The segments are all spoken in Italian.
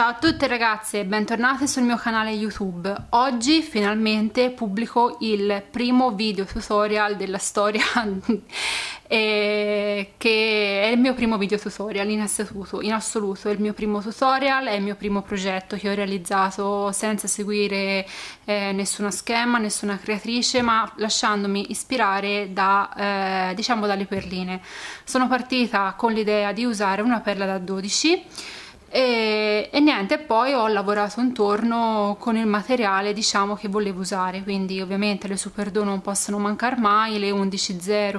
Ciao a tutte ragazze, bentornate sul mio canale YouTube. Oggi finalmente pubblico il primo video tutorial della storia che è il mio primo video tutorial in assoluto, è il mio primo tutorial, è il mio primo progetto che ho realizzato senza seguire nessuno schema, nessuna creatrice, ma lasciandomi ispirare da, diciamo, dalle perline. Sono partita con l'idea di usare una perla da 12 e niente, poi ho lavorato intorno con il materiale, diciamo, che volevo usare, quindi ovviamente le Superduo non possono mancare mai, le 11.0, 15.0,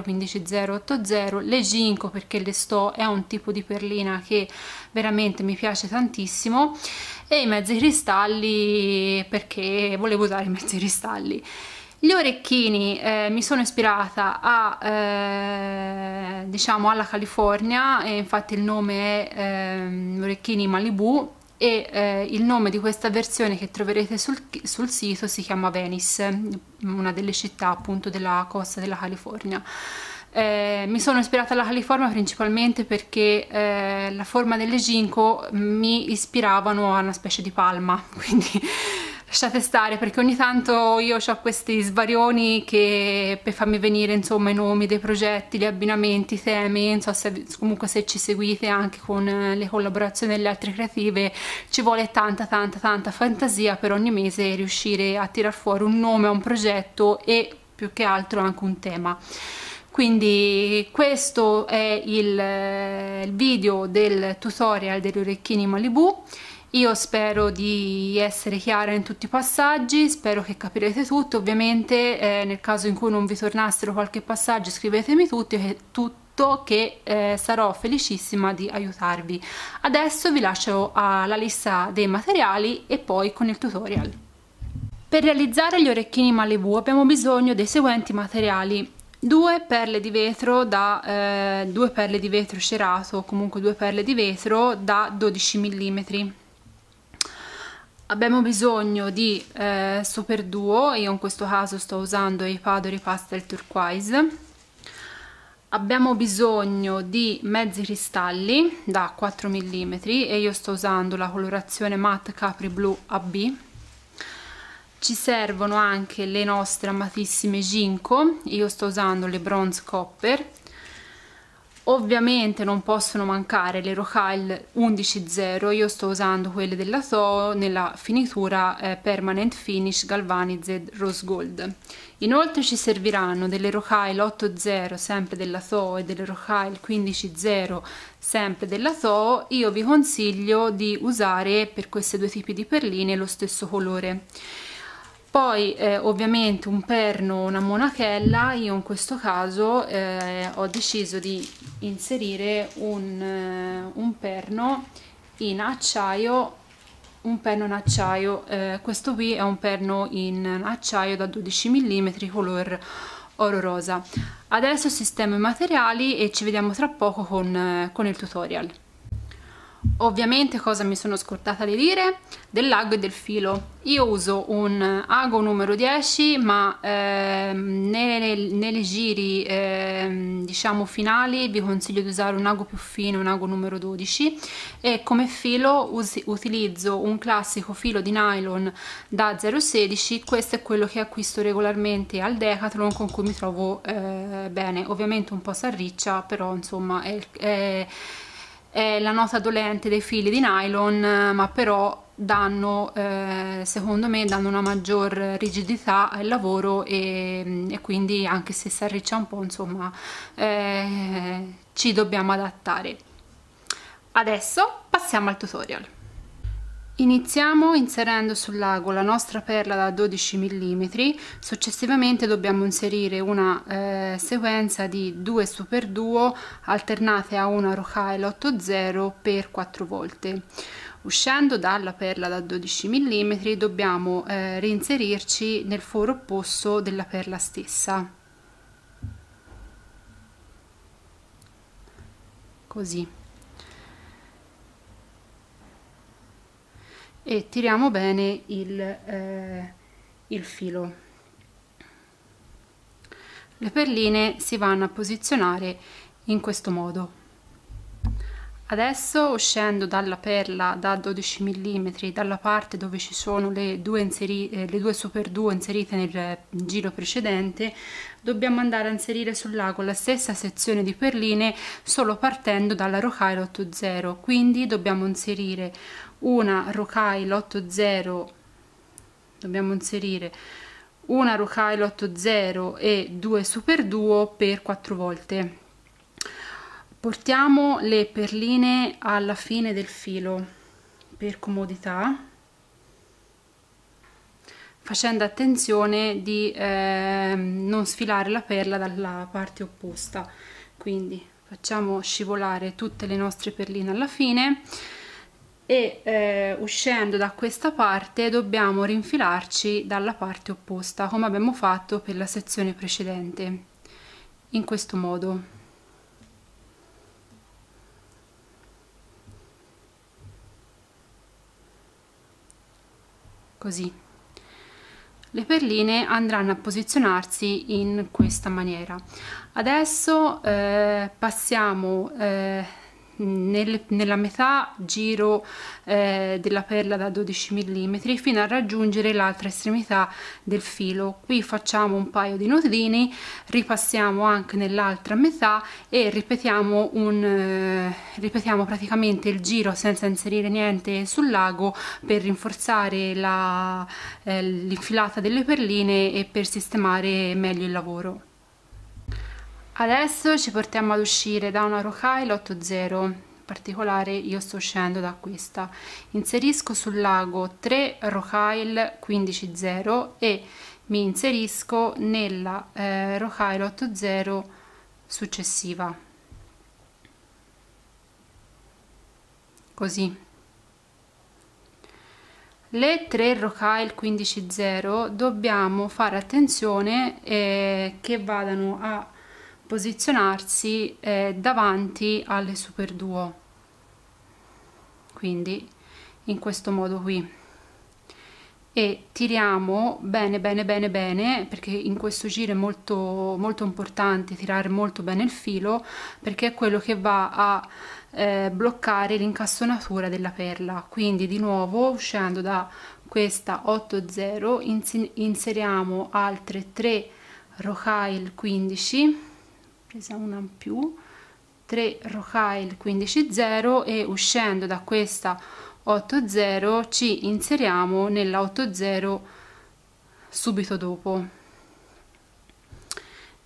8.0, le Ginko, perché le sto, è un tipo di perlina che veramente mi piace tantissimo, e i mezzi cristalli perché volevo usare i mezzi cristalli. Gli orecchini mi sono ispirata a, diciamo, alla California, e infatti il nome è orecchini Malibu, e il nome di questa versione che troverete sul sito si chiama Venice, una delle città appunto della costa della California. Mi sono ispirata alla California principalmente perché la forma delle Ginko mi ispiravano a una specie di palma, quindi... Lasciate stare, perché ogni tanto io ho questi svarioni che per farmi venire, insomma, i nomi dei progetti, gli abbinamenti, i temi, non so se, comunque se ci seguite anche con le collaborazioni delle altre creative, ci vuole tanta fantasia per ogni mese riuscire a tirar fuori un nome a un progetto e più che altro anche un tema. Quindi questo è il video del tutorial degli orecchini Malibu. Io spero di essere chiara in tutti i passaggi, spero che capirete tutto. Ovviamente nel caso in cui non vi tornassero qualche passaggio scrivetemi tutto che sarò felicissima di aiutarvi. Adesso vi lascio alla lista dei materiali e poi con il tutorial. Per realizzare gli orecchini Malibu abbiamo bisogno dei seguenti materiali: due perle di vetro cerato, o comunque due perle di vetro da 12 mm. Abbiamo bisogno di Superduo, io in questo caso sto usando i Paduri Pastel Turquoise. Abbiamo bisogno di mezzi cristalli da 4 mm e io sto usando la colorazione Matte Capri Blue AB. Ci servono anche le nostre amatissime Ginko, io sto usando le Bronze Copper. Ovviamente non possono mancare le rocaille 11.0, io sto usando quelle della Toho nella finitura Permanent Finish Galvanized Rose Gold. Inoltre ci serviranno delle rocaille 8.0 sempre della Toho e delle rocaille 15.0 sempre della Toho. Io vi consiglio di usare per questi due tipi di perline lo stesso colore. Poi ovviamente un perno, una monachella. Io in questo caso ho deciso di inserire un perno in acciaio, questo qui è un perno in acciaio da 12 mm color oro rosa. Adesso sistemo i materiali e ci vediamo tra poco con il tutorial. Ovviamente cosa mi sono scordata di dire? Dell'ago e del filo. Io uso un ago numero 10, ma nei giri diciamo finali vi consiglio di usare un ago più fino, un ago numero 12, e come filo utilizzo un classico filo di nylon da 0,16. Questo è quello che acquisto regolarmente al Decathlon, con cui mi trovo bene. Ovviamente un po' s'arriccia, però insomma è la nota dolente dei fili di nylon, ma però danno, secondo me, danno una maggior rigidità al lavoro, e quindi anche se si arriccia un po', insomma, ci dobbiamo adattare. Adesso passiamo al tutorial. Iniziamo inserendo sull'ago la nostra perla da 12 mm, successivamente dobbiamo inserire una sequenza di 2 Superduo alternate a una rocaille 8.0 per 4 volte. Uscendo dalla perla da 12 mm dobbiamo reinserirci nel foro opposto della perla stessa, così. E tiriamo bene il filo. Le perline si vanno a posizionare in questo modo. Adesso scendo dalla perla da 12 mm dalla parte dove ci sono le due Superduo inserite nel giro precedente. Dobbiamo andare a inserire sul lago la stessa sezione di perline, solo partendo dalla rocaille 80, quindi dobbiamo inserire una rocaille 80 e 2 Superduo per 4 volte. Portiamo le perline alla fine del filo per comodità, facendo attenzione di non sfilare la perla dalla parte opposta. Quindi facciamo scivolare tutte le nostre perline alla fine e uscendo da questa parte dobbiamo rinfilarci dalla parte opposta, come abbiamo fatto per la sezione precedente, in questo modo. Così le perline andranno a posizionarsi in questa maniera. Adesso passiamo nella metà giro della perla da 12 mm fino a raggiungere l'altra estremità del filo. Qui facciamo un paio di nodini, ripassiamo anche nell'altra metà e ripetiamo praticamente il giro senza inserire niente sul lago per rinforzare l'infilata delle perline e per sistemare meglio il lavoro. Adesso ci portiamo ad uscire da una rocaille 80, in particolare io sto uscendo da questa. Inserisco sul lago 3 rocaille 15-0 e mi inserisco nella rocaille 80 successiva, così. Le 3 rocaille 15-0 dobbiamo fare attenzione che vadano a posizionarsi davanti alle Superduo, quindi in questo modo qui, e tiriamo bene, perché in questo giro è molto importante tirare molto bene il filo, perché è quello che va a bloccare l'incassonatura della perla. Quindi di nuovo, uscendo da questa 80, inseriamo altre 3 rocaille 15, presiamo una in più, 3 rocaille 15-0 e uscendo da questa 80 ci inseriamo nella 80 subito dopo,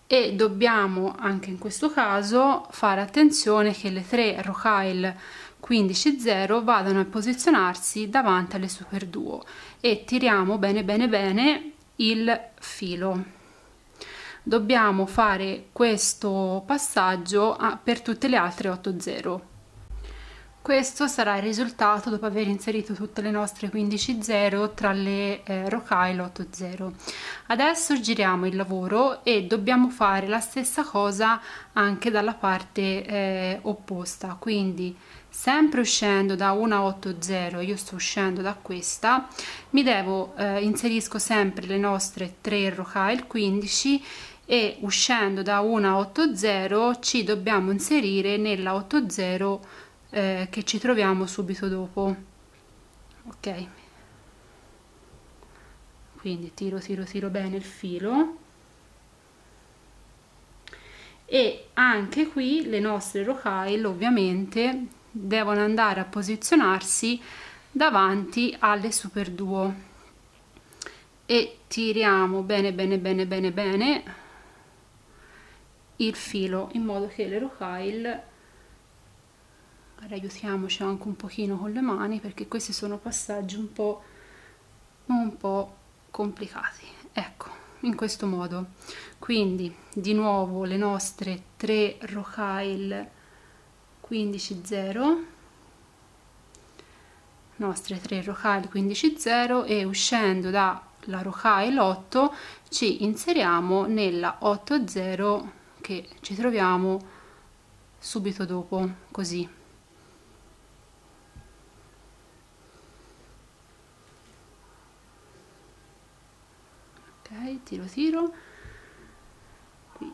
e dobbiamo anche in questo caso fare attenzione che le 3 rocaille 15-0 vadano a posizionarsi davanti alle Superduo e tiriamo bene il filo. Dobbiamo fare questo passaggio per tutte le altre 80. Questo sarà il risultato dopo aver inserito tutte le nostre 15-0 tra le rocaille 80. Adesso giriamo il lavoro e dobbiamo fare la stessa cosa anche dalla parte opposta, quindi sempre uscendo da una 80, io sto uscendo da questa, inserisco sempre le nostre 3 rocaille 15 e uscendo da una 80 ci dobbiamo inserire nella 80 che ci troviamo subito dopo. Ok, quindi tiro bene il filo e anche qui le nostre rocaille ovviamente devono andare a posizionarsi davanti alle Superduo e tiriamo bene il filo, in modo che le rocaille, aiutiamoci anche un pochino con le mani perché questi sono passaggi un po' complicati, ecco, in questo modo. Quindi di nuovo le nostre 3 rocaille 15-0, nostre 3 rocaille 15-0 e uscendo dalla rocaille 8 ci inseriamo nella 80 che ci troviamo subito dopo, così. Ok, tiro qui.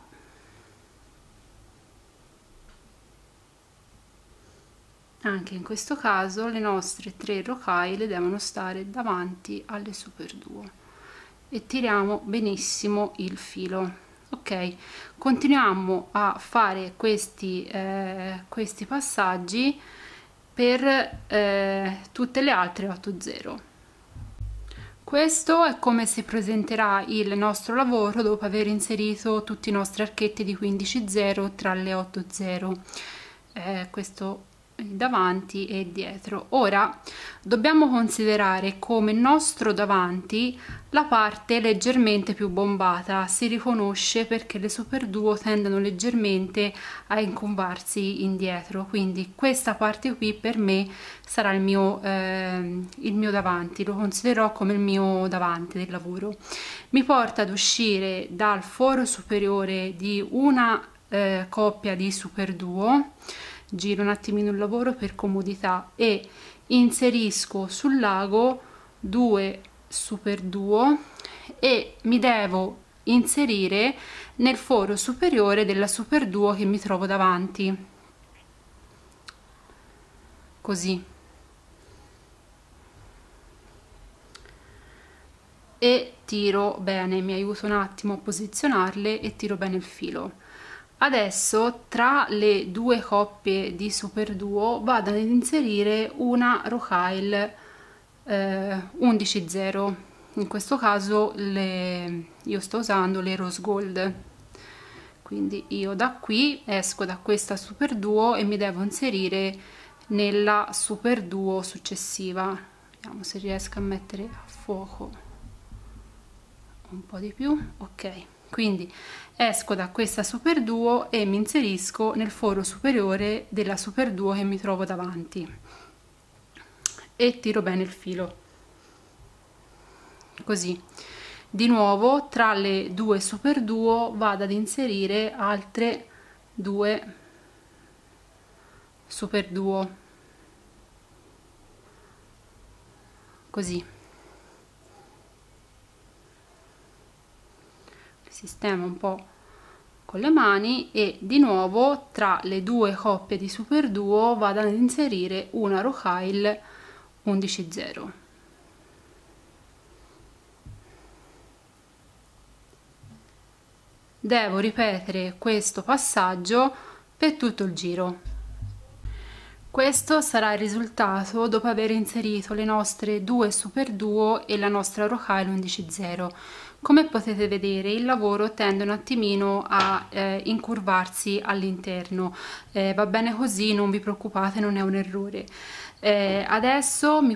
anche in questo caso le nostre tre rocaille devono stare davanti alle Superduo e tiriamo benissimo il filo. Ok, continuiamo a fare questi passaggi per tutte le altre 8-0. Questo è come si presenterà il nostro lavoro dopo aver inserito tutti i nostri archetti di 15-0 tra le 8-0, questo davanti e dietro. Ora dobbiamo considerare come nostro davanti la parte leggermente più bombata, si riconosce perché le Superduo tendono leggermente a incombarsi indietro, quindi questa parte qui per me sarà il mio davanti, lo considererò come il mio davanti del lavoro. Mi porta ad uscire dal foro superiore di una coppia di Superduo, giro un attimino il lavoro per comodità e inserisco sul lago 2 Superduo e mi devo inserire nel foro superiore della Superduo che mi trovo davanti, così, e tiro bene, mi aiuto un attimo a posizionarle e tiro bene il filo. Adesso tra le due coppie di Superduo vado ad inserire una rocaille 11-0, in questo caso io sto usando le Rose Gold, quindi io da qui esco da questa Superduo e mi devo inserire nella Superduo successiva. Vediamo se riesco a mettere a fuoco un po' di più, ok. Quindi esco da questa Superduo e mi inserisco nel foro superiore della Superduo che mi trovo davanti e tiro bene il filo, così. Di nuovo tra le due Superduo vado ad inserire altre due Superduo, così. Sistemo un po' con le mani e di nuovo tra le due coppie di Superduo vado ad inserire una rocaille 11-0, devo ripetere questo passaggio per tutto il giro. Questo sarà il risultato dopo aver inserito le nostre due Superduo e la nostra rocaille 11-0. Come potete vedere il lavoro tende un attimino a incurvarsi all'interno, va bene così, non vi preoccupate, non è un errore. Adesso mi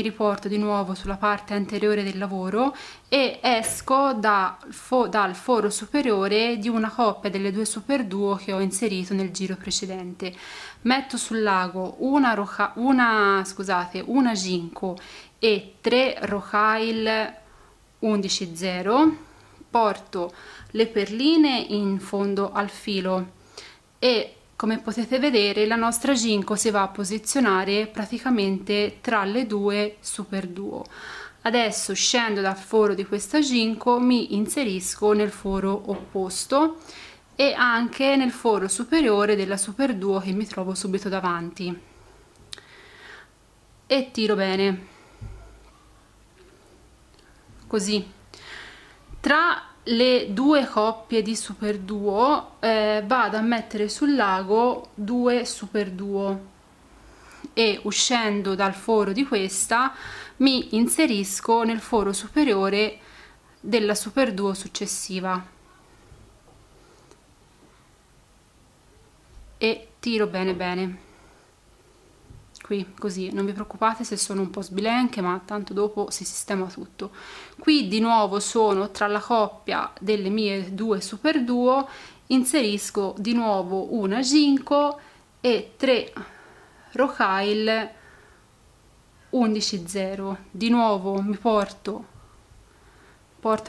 riporto di nuovo sulla parte anteriore del lavoro e esco dal foro superiore di una coppia delle due Superduo che ho inserito nel giro precedente. Metto sul lago una Ginko e 3 rocaille 11-0, porto le perline in fondo al filo e come potete vedere la nostra Ginko si va a posizionare praticamente tra le due Superduo. Adesso scendo dal foro di questa Ginko, mi inserisco nel foro opposto e anche nel foro superiore della Superduo che mi trovo subito davanti e tiro bene, così. Tra le due coppie di Superduo vado a mettere sul lago 2 Superduo e uscendo dal foro di questa mi inserisco nel foro superiore della Superduo successiva e tiro bene bene qui, così. Non vi preoccupate se sono un po' sbilenche, ma tanto dopo si sistema tutto. Qui di nuovo sono tra la coppia delle mie due Superduo, inserisco di nuovo una Ginko e 3 rocaille 11-0. Di nuovo mi porto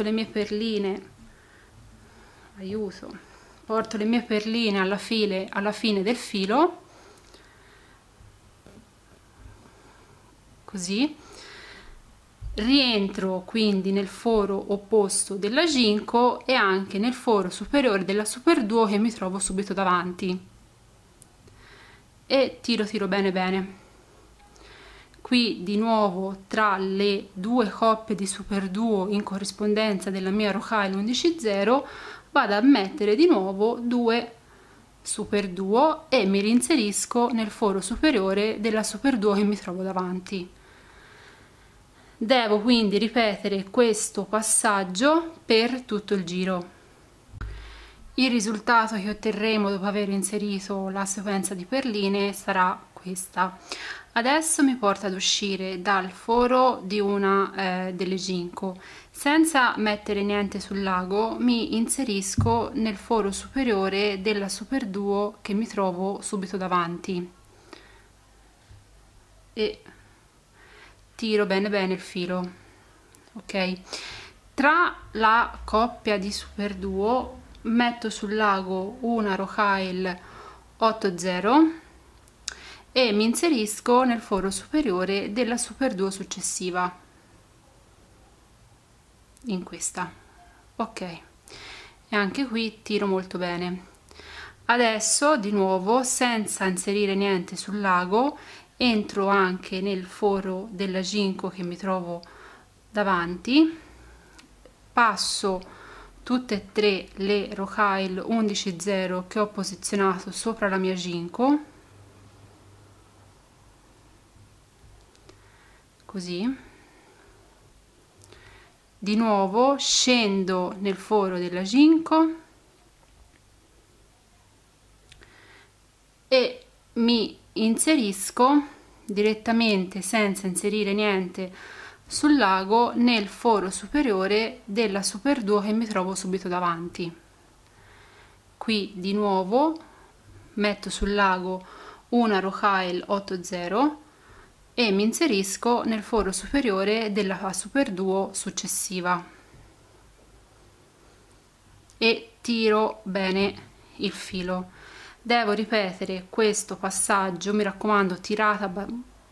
le mie perline, aiuto, porto le mie perline alla fine del filo, così. Rientro quindi nel foro opposto della Ginko e anche nel foro superiore della Superduo che mi trovo subito davanti e tiro bene bene. Qui di nuovo tra le due coppe di Superduo in corrispondenza della mia Rocaille 11.0 vado a mettere di nuovo due Superduo e mi reinserisco nel foro superiore della Superduo che mi trovo davanti. Devo quindi ripetere questo passaggio per tutto il giro. Il risultato che otterremo dopo aver inserito la sequenza di perline sarà questa. Adesso mi porta ad uscire dal foro di una delle Ginko. Senza mettere niente sul lago mi inserisco nel foro superiore della Superduo che mi trovo subito davanti e tiro bene bene il filo. Ok, tra la coppia di Superduo metto sul lago una Rocaille 8.0 e mi inserisco nel foro superiore della Superduo successiva, in questa. Ok, e anche qui tiro molto bene. Adesso di nuovo, senza inserire niente sul lago, entro anche nel foro della Ginko che mi trovo davanti, passo tutte e tre le Rocaille 11.0 che ho posizionato sopra la mia Ginko, così. Di nuovo scendo nel foro della Ginko e mi inserisco direttamente, senza inserire niente sul lago, nel foro superiore della Superduo che mi trovo subito davanti. Qui di nuovo metto sul lago una Rocaille 8.0 e mi inserisco nel foro superiore della Superduo successiva e tiro bene il filo. Devo ripetere questo passaggio, mi raccomando, tirate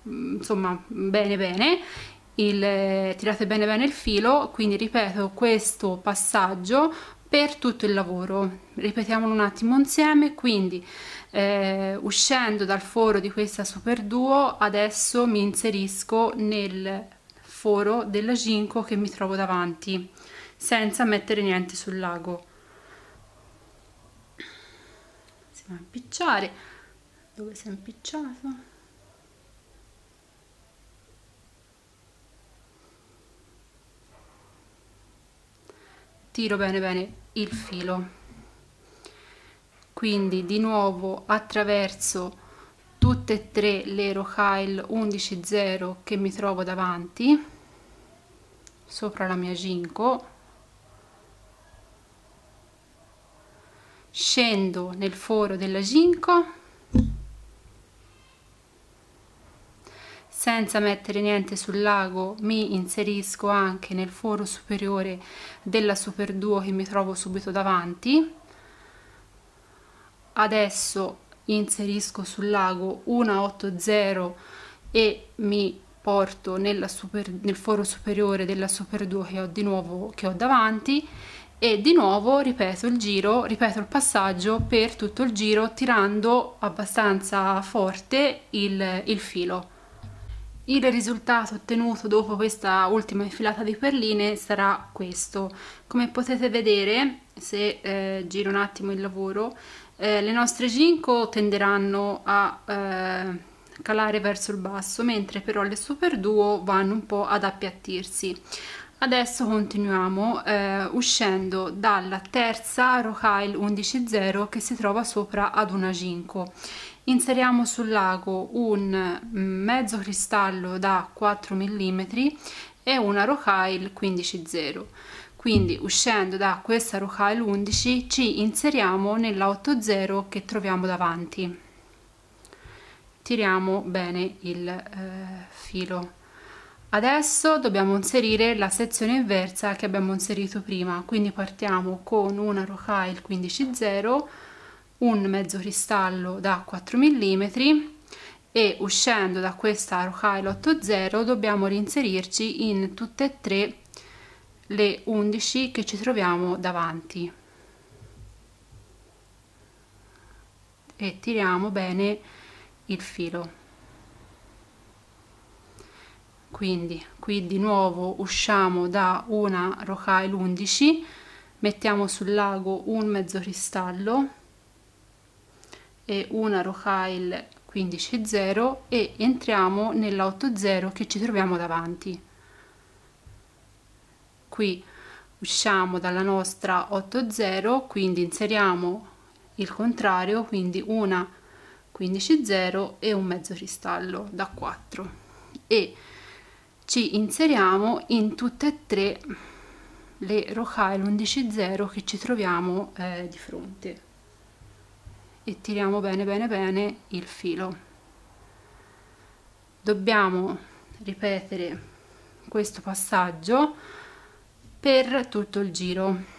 bene bene il filo, quindi ripeto questo passaggio per tutto il lavoro. Ripetiamolo un attimo insieme. Quindi uscendo dal foro di questa Superduo, adesso mi inserisco nel foro della Ginko che mi trovo davanti, senza mettere niente sul lago. Si va a impicciare. Dove si è impicciato? Tiro bene bene il filo, quindi di nuovo attraverso tutte e tre le Rocaille 11.0 che mi trovo davanti sopra la mia Ginko, scendo nel foro della Ginko senza mettere niente sul lago, mi inserisco anche nel foro superiore della Superduo che mi trovo subito davanti. Adesso inserisco sul lago una 8.0 e mi porto nel foro superiore della Superduo che ho davanti e di nuovo ripeto il giro, ripeto il passaggio per tutto il giro tirando abbastanza forte il filo. Il risultato ottenuto dopo questa ultima infilata di perline sarà questo. Come potete vedere, se giro un attimo il lavoro, le nostre Ginko tenderanno a calare verso il basso, mentre però le Superduo vanno un po' ad appiattirsi. Adesso continuiamo uscendo dalla terza Rocaille 11.0 che si trova sopra ad una Ginko. Inseriamo sul lago un mezzo cristallo da 4 mm e una Rocaille 15.0. Quindi uscendo da questa Rocaille 11 ci inseriamo nella 8.0 che troviamo davanti. Tiriamo bene il filo. Adesso dobbiamo inserire la sezione inversa che abbiamo inserito prima, quindi partiamo con una Rocaille 15.0, un mezzo cristallo da 4 mm e uscendo da questa Rocaille 8.0 dobbiamo reinserirci in tutte e tre le 11 che ci troviamo davanti e tiriamo bene il filo. Quindi qui di nuovo usciamo da una rocaille 11, mettiamo sul lago un mezzo cristallo e una rocaille 15,0 e entriamo nella 8,0 che ci troviamo davanti. Qui usciamo dalla nostra 8,0, quindi inseriamo il contrario, quindi una 15,0 e un mezzo cristallo da 4 e ci inseriamo in tutte e tre le rocaille 11,0 che ci troviamo di fronte e tiriamo bene il filo. Dobbiamo ripetere questo passaggio per tutto il giro.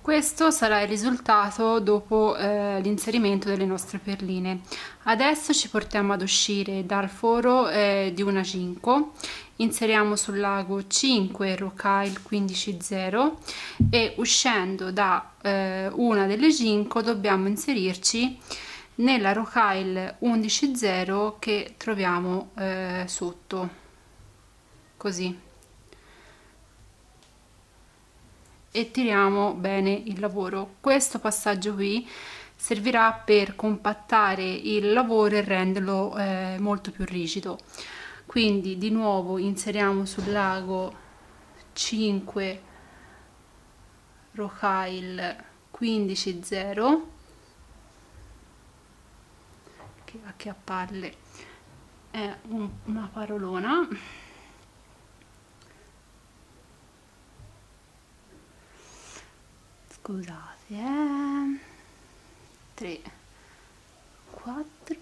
Questo sarà il risultato dopo l'inserimento delle nostre perline. Adesso ci portiamo ad uscire dal foro di una Ginko, inseriamo sul lago 5 rocaille 15,0 e uscendo da una delle Ginko dobbiamo inserirci nella rocaille 11,0 che troviamo sotto, così, e tiriamo bene il lavoro. Questo passaggio qui servirà per compattare il lavoro e renderlo molto più rigido. Quindi di nuovo inseriamo sul lago 5 rocaille 15,0 che a parle è una parolona, scusate, 3, 4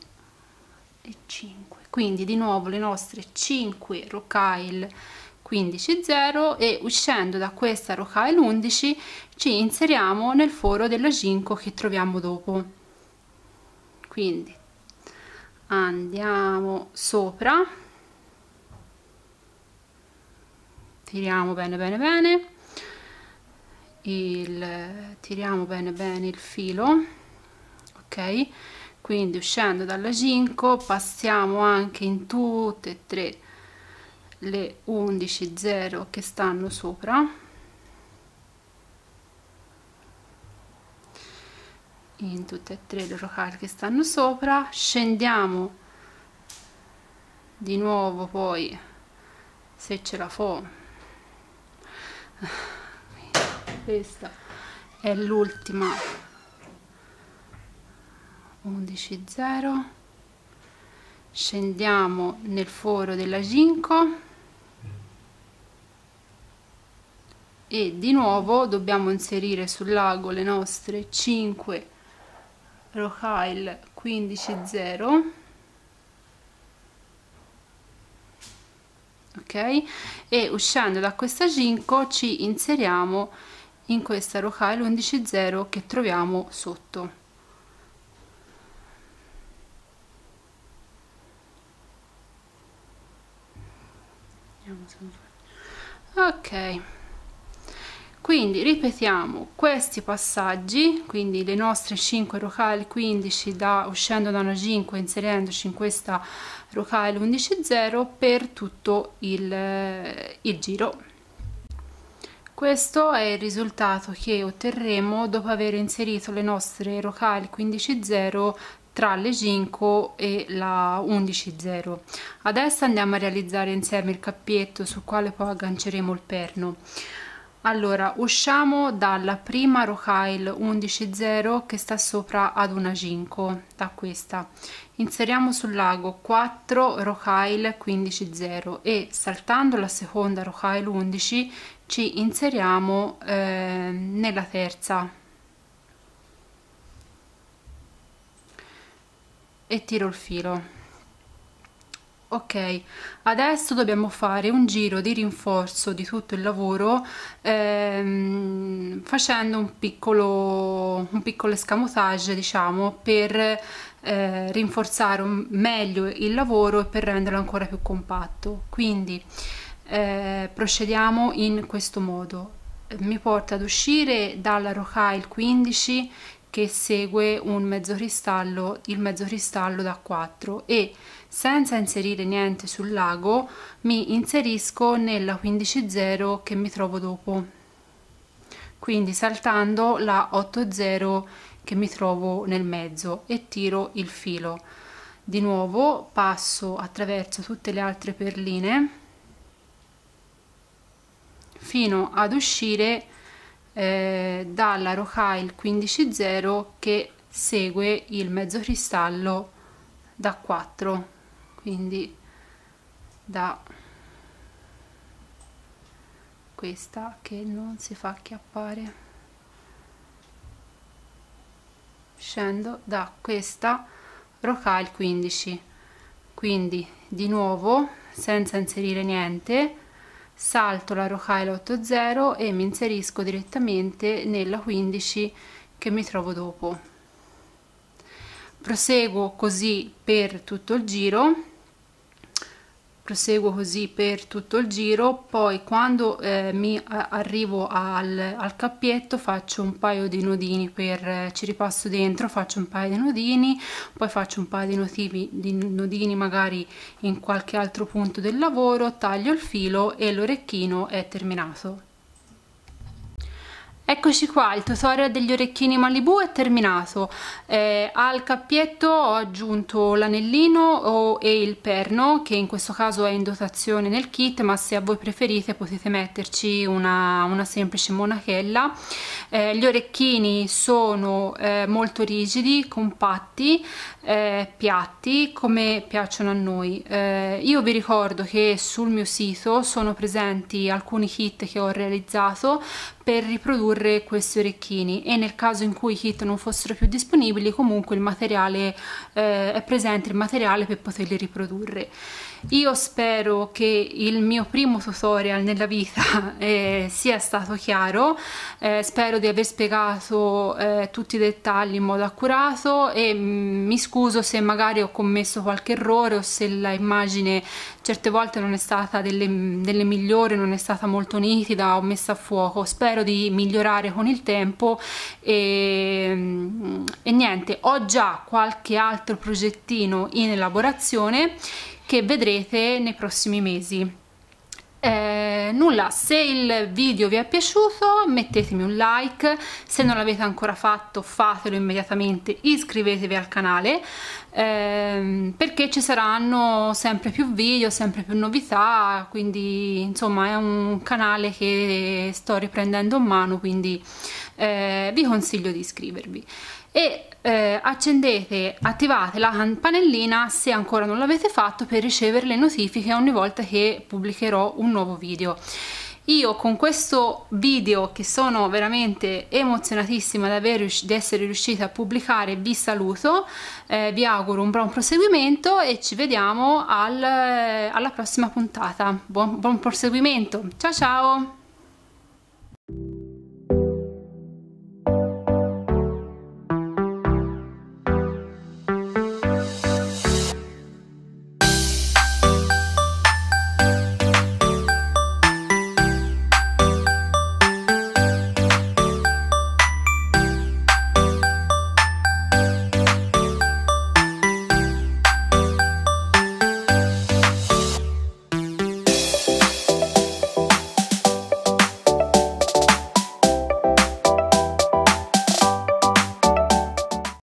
e 5. Quindi di nuovo le nostre 5 rocaille 15,0 e uscendo da questa rocaille 11 ci inseriamo nel foro della Ginko che troviamo dopo. Quindi andiamo sopra, tiriamo bene il filo, ok? Quindi uscendo dalla Ginko passiamo anche in tutte e tre le 11,0 che stanno sopra, in tutte e tre le rocaille che stanno sopra, scendiamo di nuovo, poi se ce la fo, questa è l'ultima 11,0, scendiamo nel foro della Ginko e di nuovo dobbiamo inserire sul lago le nostre 5 rocaille 15,0, ok, e uscendo da questa Ginko ci inseriamo in questa rocaille 11,0 che troviamo sotto. Ok, quindi ripetiamo questi passaggi, quindi le nostre 5 rocaille 15 uscendo da una 5 inserendoci in questa rocaille 11,0 per tutto il giro. Questo è il risultato che otterremo dopo aver inserito le nostre rocaille 15,0 tra le Ginko e la 11,0. Adesso andiamo a realizzare insieme il cappietto sul quale poi agganceremo il perno. Allora, usciamo dalla prima rocaille 11,0 che sta sopra ad una Ginko, da questa. Inseriamo sul lago 4 rocaille 15,0 e saltando la seconda rocaille 11 ci inseriamo nella terza. E tiro il filo. Ok, adesso dobbiamo fare un giro di rinforzo di tutto il lavoro facendo un piccolo escamotage, diciamo, per rinforzare meglio il lavoro e per renderlo ancora più compatto. Quindi procediamo in questo modo. Mi porta ad uscire dalla rocaille 15 che segue un mezzo cristallo, il mezzo cristallo da 4, e senza inserire niente sul lago mi inserisco nella 15.0 che mi trovo dopo, quindi saltando la 8.0 che mi trovo nel mezzo, e tiro il filo. Di nuovo passo attraverso tutte le altre perline fino ad uscire dalla rocaille 15.0 che segue il mezzo cristallo da 4, quindi da questa che non si fa acchiappare, scendo da questa rocaille 15, quindi di nuovo senza inserire niente salto la rocaille 8.0 e mi inserisco direttamente nella 15 che mi trovo dopo. Proseguo così per tutto il giro, poi quando mi arrivo al cappietto faccio un paio di nodini, ci ripasso dentro, faccio un paio di nodini, poi faccio un paio di nodini magari in qualche altro punto del lavoro, taglio il filo e l'orecchino è terminato. Eccoci qua, il tutorial degli orecchini Malibu è terminato. Al cappietto ho aggiunto l'anellino e il perno, che in questo caso è in dotazione nel kit, ma se a voi preferite potete metterci una semplice monachella. Gli orecchini sono molto rigidi, compatti, piatti, come piacciono a noi. Io vi ricordo che sul mio sito sono presenti alcuni kit che ho realizzato per riprodurre questi orecchini, e nel caso in cui i kit non fossero più disponibili comunque il materiale è presente, il materiale per poterli riprodurre. Io spero che il mio primo tutorial nella vita sia stato chiaro, spero di aver spiegato tutti i dettagli in modo accurato, e mi scuso se magari ho commesso qualche errore o se la immagine certe volte non è stata delle migliori, non è stata molto nitida o messa a fuoco. Spero di migliorare con il tempo, e niente, ho già qualche altro progettino in elaborazione che vedrete nei prossimi mesi. Nulla, se il video vi è piaciuto mettetemi un like, se non l'avete ancora fatto fatelo immediatamente, iscrivetevi al canale perché ci saranno sempre più video, sempre più novità, quindi insomma è un canale che sto riprendendo in mano, quindi vi consiglio di iscrivervi e attivate la campanellina se ancora non l'avete fatto per ricevere le notifiche ogni volta che pubblicherò un nuovo video. Io con questo video, che sono veramente emozionatissima di essere riuscita a pubblicare, vi saluto, vi auguro un buon proseguimento e ci vediamo alla prossima puntata. Buon proseguimento, ciao ciao!